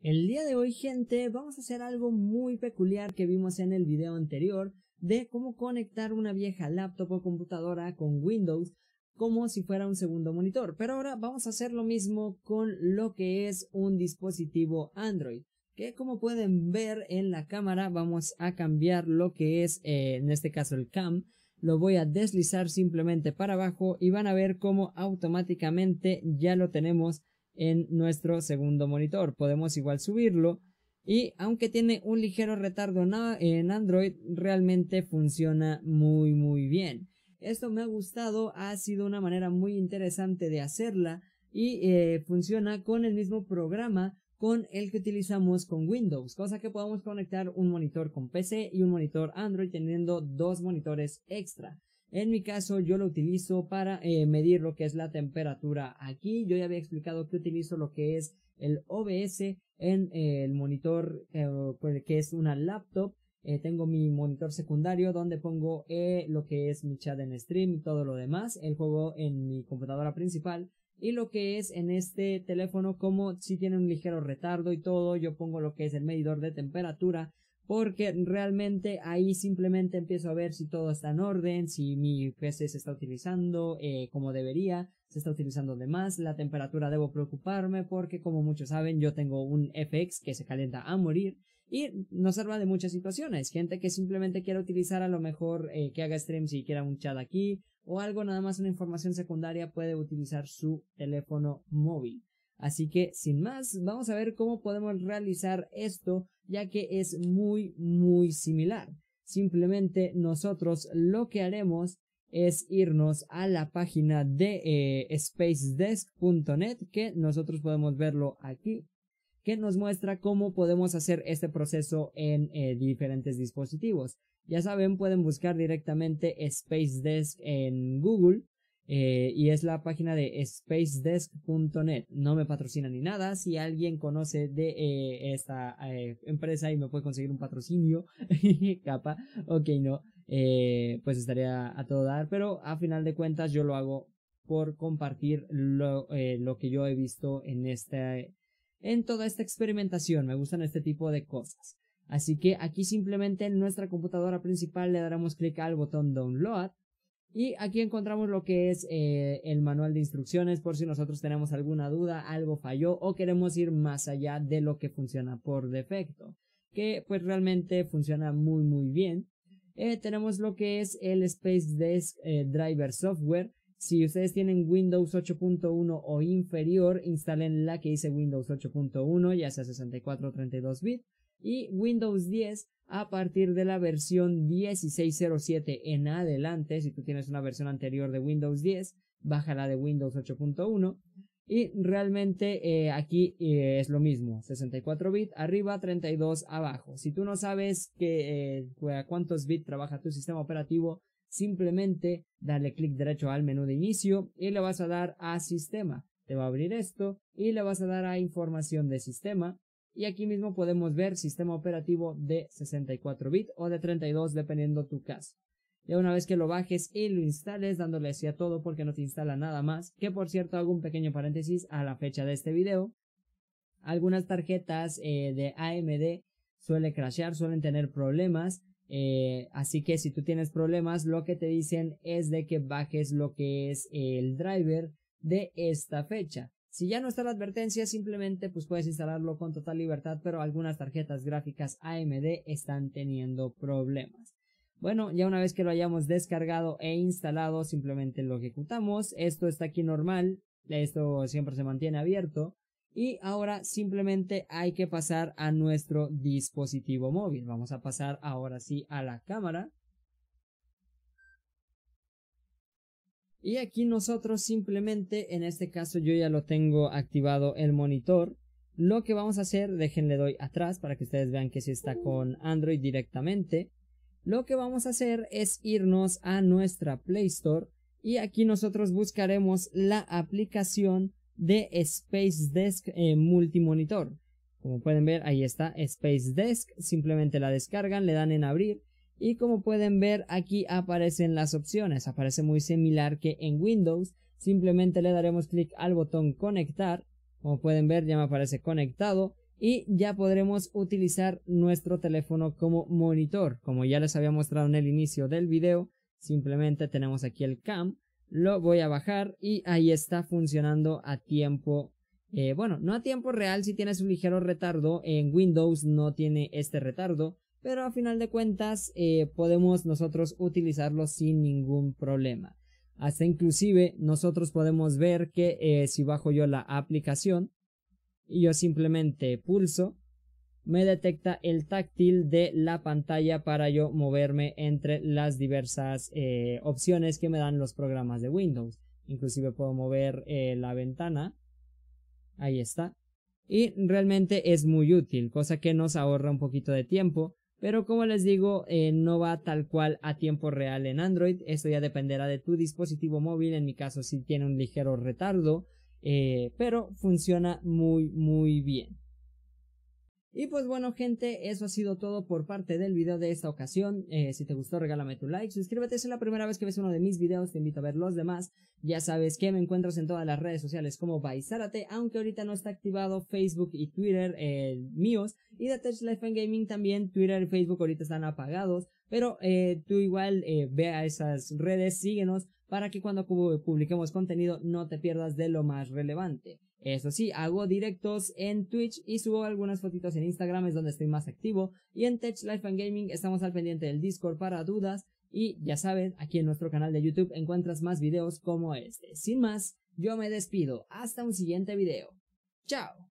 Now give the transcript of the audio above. El día de hoy, gente, vamos a hacer algo muy peculiar que vimos en el video anterior de cómo conectar una vieja laptop o computadora con Windows como si fuera un segundo monitor. Pero ahora vamos a hacer lo mismo con lo que es un dispositivo Android, que como pueden ver en la cámara vamos a cambiar lo que es en este caso el cam. Lo voy a deslizar simplemente para abajo y van a ver cómo automáticamente ya lo tenemos en nuestro segundo monitor. Podemos igual subirlo y aunque tiene un ligero retardo en Android, realmente funciona muy bien. Esto me ha gustado, ha sido una manera muy interesante de hacerla y funciona con el mismo programa con el que utilizamos con Windows, cosa que podemos conectar un monitor con PC y un monitor Android teniendo dos monitores extra. En mi caso yo lo utilizo para medir lo que es la temperatura aquí. Yo ya había explicado que utilizo lo que es el OBS en el monitor que es una laptop. Tengo mi monitor secundario donde pongo lo que es mi chat en stream y todo lo demás, el juego en mi computadora principal y lo que es en este teléfono, como si tiene un ligero retardo y todo, yo pongo lo que es el medidor de temperatura, porque realmente ahí simplemente empiezo a ver si todo está en orden, si mi PC se está utilizando como debería, se está utilizando de más. La temperatura debo preocuparme porque, como muchos saben, yo tengo un FX que se calienta a morir y nos salva de muchas situaciones. Gente que simplemente quiera utilizar, a lo mejor que haga stream si quiera un chat aquí o algo, nada más una información secundaria, puede utilizar su teléfono móvil. Así que sin más, vamos a ver cómo podemos realizar esto, ya que es muy similar. Simplemente nosotros lo que haremos es irnos a la página de spacedesk.net, que nosotros podemos verlo aquí, que nos muestra cómo podemos hacer este proceso en diferentes dispositivos. Ya saben, pueden buscar directamente Spacedesk en Google. Y es la página de spacedesk.net. No me patrocina ni nada. Si alguien conoce de esta empresa y me puede conseguir un patrocinio, capa, ok, no, pues estaría a todo dar. Pero a final de cuentas yo lo hago por compartir lo que yo he visto en toda esta experimentación. Me gustan este tipo de cosas. Así que aquí simplemente en nuestra computadora principal le daremos clic al botón Download. Y aquí encontramos lo que es el manual de instrucciones por si nosotros tenemos alguna duda, algo falló o queremos ir más allá de lo que funciona por defecto, que pues realmente funciona muy bien. Tenemos lo que es el Spacedesk Driver Software. Si ustedes tienen Windows 8.1 o inferior, instalen la que dice Windows 8.1, ya sea 64 o 32 bits. Y Windows 10 a partir de la versión 16.07 en adelante. Si tú tienes una versión anterior de Windows 10, bájala de Windows 8.1. Y realmente aquí es lo mismo, 64 bits arriba, 32 abajo. Si tú no sabes a cuántos bits trabaja tu sistema operativo, simplemente dale clic derecho al menú de inicio y le vas a dar a Sistema. Te va a abrir esto y le vas a dar a Información de Sistema. Y aquí mismo podemos ver sistema operativo de 64 bits o de 32 dependiendo tu caso. Ya una vez que lo bajes y lo instales, dándole así a todo porque no te instala nada más. Que por cierto, hago un pequeño paréntesis a la fecha de este video. Algunas tarjetas de AMD suelen crashear, suelen tener problemas. Así que si tú tienes problemas, lo que te dicen es de que bajes lo que es el driver de esta fecha. Si ya no está la advertencia, simplemente pues puedes instalarlo con total libertad, pero algunas tarjetas gráficas AMD están teniendo problemas. Bueno, ya una vez que lo hayamos descargado e instalado, simplemente lo ejecutamos. Esto está aquí normal, esto siempre se mantiene abierto. Y ahora simplemente hay que pasar a nuestro dispositivo móvil. Vamos a pasar ahora sí a la cámara. Y aquí nosotros simplemente, en este caso yo ya lo tengo activado el monitor. Lo que vamos a hacer, déjenle doy atrás para que ustedes vean que sí está con Android directamente. Lo que vamos a hacer es irnos a nuestra Play Store y aquí nosotros buscaremos la aplicación de Spacedesk Multimonitor. Como pueden ver, ahí está Spacedesk, simplemente la descargan, le dan en abrir. Y como pueden ver, aquí aparecen las opciones, aparece muy similar que en Windows. Simplemente le daremos clic al botón conectar, como pueden ver ya me aparece conectado. y ya podremos utilizar nuestro teléfono como monitor. Como ya les había mostrado en el inicio del video, simplemente tenemos aquí el cam, lo voy a bajar y ahí está funcionando a tiempo, bueno, no a tiempo real, si tienes un ligero retardo. En Windows no tiene este retardo, pero a final de cuentas podemos nosotros utilizarlo sin ningún problema. Hasta inclusive nosotros podemos ver que si bajo yo la aplicación y yo simplemente pulso, me detecta el táctil de la pantalla para yo moverme entre las diversas opciones que me dan los programas de Windows. Inclusive puedo mover la ventana, ahí está, y realmente es muy útil, cosa que nos ahorra un poquito de tiempo. Pero como les digo, no va tal cual a tiempo real en Android. Esto ya dependerá de tu dispositivo móvil. En mi caso sí tiene un ligero retardo, pero funciona muy muy bien. Y pues bueno gente, eso ha sido todo por parte del video de esta ocasión. Si te gustó, regálame tu like, suscríbete si es la primera vez que ves uno de mis videos, te invito a ver los demás. Ya sabes que me encuentras en todas las redes sociales como ByZarate, aunque ahorita no está activado Facebook y Twitter míos, y de Tech-Life and Gaming también. Twitter y Facebook ahorita están apagados, pero tú igual ve a esas redes, síguenos para que cuando publiquemos contenido no te pierdas de lo más relevante. Eso sí, hago directos en Twitch y subo algunas fotitos en Instagram, es donde estoy más activo. Y en Tech-Life and Gaming estamos al pendiente del Discord para dudas. Y ya sabes, aquí en nuestro canal de YouTube encuentras más videos como este. Sin más, yo me despido. Hasta un siguiente video. ¡Chao!